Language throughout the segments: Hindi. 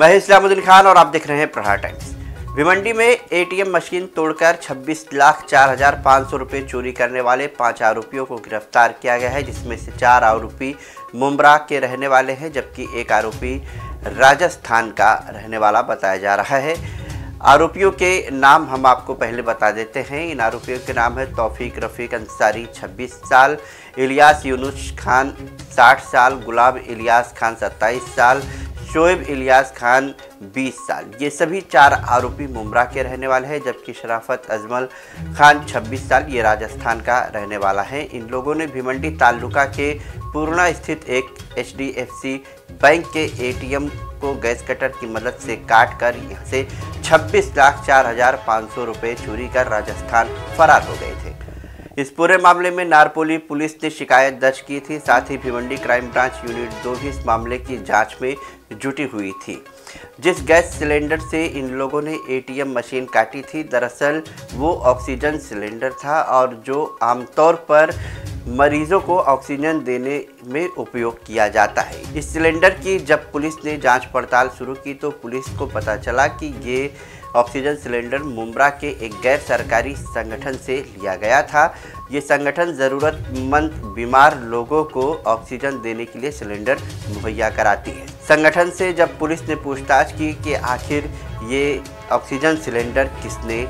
मैं इस्लामुद्दीन खान और आप देख रहे हैं प्रहार टाइम्स। भिवंडी में एटीएम मशीन तोड़कर 26,04,500 रुपये चोरी करने वाले 5 आरोपियों को गिरफ्तार किया गया है, जिसमें से 4 आरोपी मुंबरा के रहने वाले हैं जबकि एक आरोपी राजस्थान का रहने वाला बताया जा रहा है। आरोपियों के नाम हम आपको पहले बता देते हैं। इन आरोपियों के नाम है तौफीक रफीक अंसारी 26 साल, इलियास यूनुस खान 60 साल, गुलाम इलियास खान 27 साल, शोएब इलियास खान 20 साल। ये सभी 4 आरोपी मुमरा के रहने वाले हैं जबकि शराफत अजमल खान 26 साल ये राजस्थान का रहने वाला है। इन लोगों ने भिवंडी तालुका के पूर्णा स्थित एक एचडीएफसी बैंक के एटीएम को गैस कटर की मदद से काट कर यहाँ से 26,04,500 रुपये चोरी कर राजस्थान फरार हो गए थे। इस पूरे मामले में नारपोली पुलिस ने शिकायत दर्ज की थी, साथ ही भिवंडी क्राइम ब्रांच यूनिट 2 भी इस मामले की जांच में जुटी हुई थी। जिस गैस सिलेंडर से इन लोगों ने एटीएम मशीन काटी थी, दरअसल वो ऑक्सीजन सिलेंडर था और जो आमतौर पर मरीजों को ऑक्सीजन देने में उपयोग किया जाता है। इस सिलेंडर की जब पुलिस ने जांच पड़ताल शुरू की तो पुलिस को पता चला कि ये ऑक्सीजन सिलेंडर मुंबरा के एक गैर सरकारी संगठन से लिया गया था। ये संगठन ज़रूरतमंद बीमार लोगों को ऑक्सीजन देने के लिए सिलेंडर मुहैया कराती है। संगठन से जब पुलिस ने पूछताछ की कि आखिर ये ऑक्सीजन सिलेंडर किसने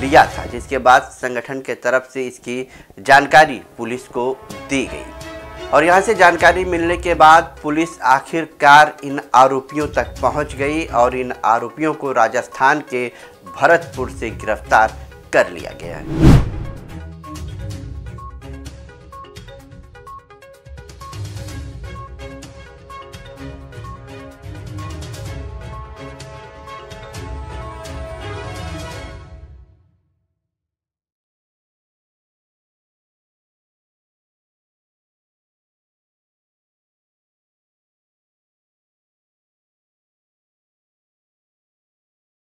लिया था, जिसके बाद संगठन के तरफ से इसकी जानकारी पुलिस को दी गई और यहां से जानकारी मिलने के बाद पुलिस आखिरकार इन आरोपियों तक पहुंच गई और इन आरोपियों को राजस्थान के भरतपुर से गिरफ्तार कर लिया गया है।